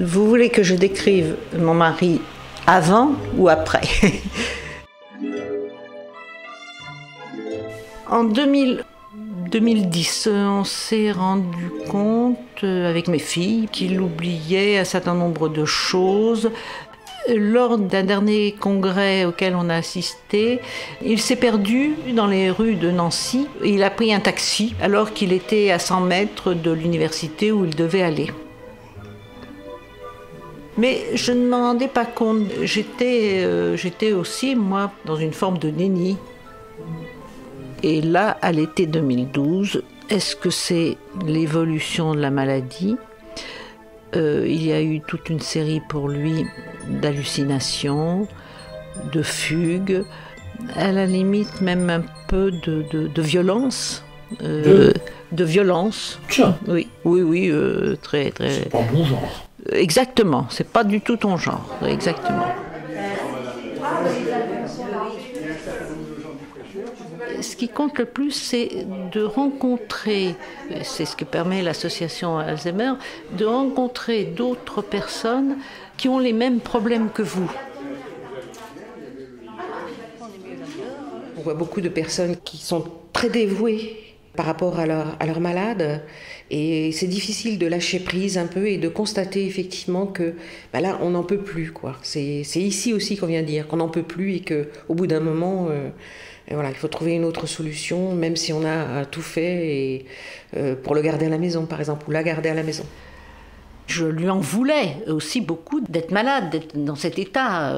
Vous voulez que je décrive mon mari avant ou après? En 2010, on s'est rendu compte avec mes filles qu'il oubliait un certain nombre de choses. Lors d'un dernier congrès auquel on a assisté, il s'est perdu dans les rues de Nancy. Il a pris un taxi alors qu'il était à 100 mètres de l'université où il devait aller. Mais je ne m'en rendais pas compte. J'étais aussi, moi, dans une forme de déni. Et là, à l'été 2012, est-ce que c'est l'évolution de la maladie ? Il y a eu toute une série pour lui d'hallucinations, de fugues, à la limite même un peu de violence. De violence. Tiens. Oui, oui, oui, très, très. C'est pas mon genre. Exactement, c'est pas du tout ton genre, exactement. Ce qui compte le plus, c'est de rencontrer, c'est ce que permet l'association Alzheimer, de rencontrer d'autres personnes qui ont les mêmes problèmes que vous. On voit beaucoup de personnes qui sont très dévouées par rapport à leur malade, et c'est difficile de lâcher prise un peu et de constater effectivement que ben là on n'en peut plus, quoi. C'est ici aussi qu'on vient dire qu'on n'en peut plus et qu'au bout d'un moment voilà, il faut trouver une autre solution, même si on a tout fait et, pour le garder à la maison par exemple, ou la garder à la maison. Je lui en voulais aussi beaucoup d'être malade, d'être dans cet état.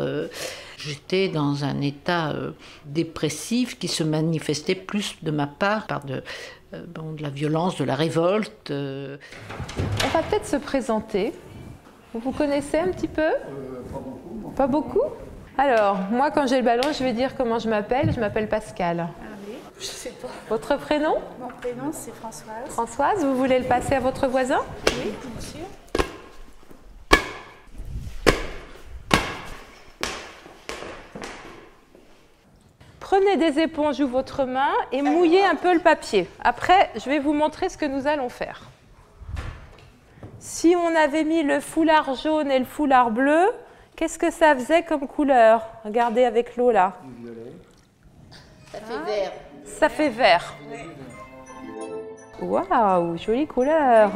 J'étais dans un état dépressif qui se manifestait plus de ma part par de la violence, de la révolte. On va peut-être se présenter. Vous vous connaissez un petit peu? Pas beaucoup. Moi. Pas beaucoup? Alors, moi, quand j'ai le ballon, je vais dire comment je m'appelle. Je m'appelle Pascal. Ah oui, je sais pas. Votre prénom? Mon prénom, c'est Françoise. Françoise, vous voulez le passer à votre voisin? Oui, bien sûr. Prenez des éponges ou votre main et mouillez un peu le papier. Après, je vais vous montrer ce que nous allons faire. Si on avait mis le foulard jaune et le foulard bleu, qu'est-ce que ça faisait comme couleur? Regardez avec l'eau là. Violet. Ça fait vert. Ça fait vert. Waouh, jolie couleur.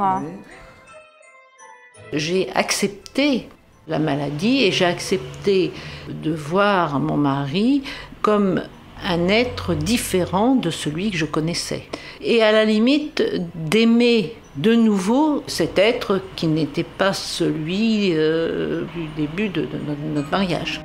J'ai accepté la maladie et j'ai accepté de voir mon mari comme un être différent de celui que je connaissais. Et à la limite, d'aimer de nouveau cet être qui n'était pas celui du début de notre mariage.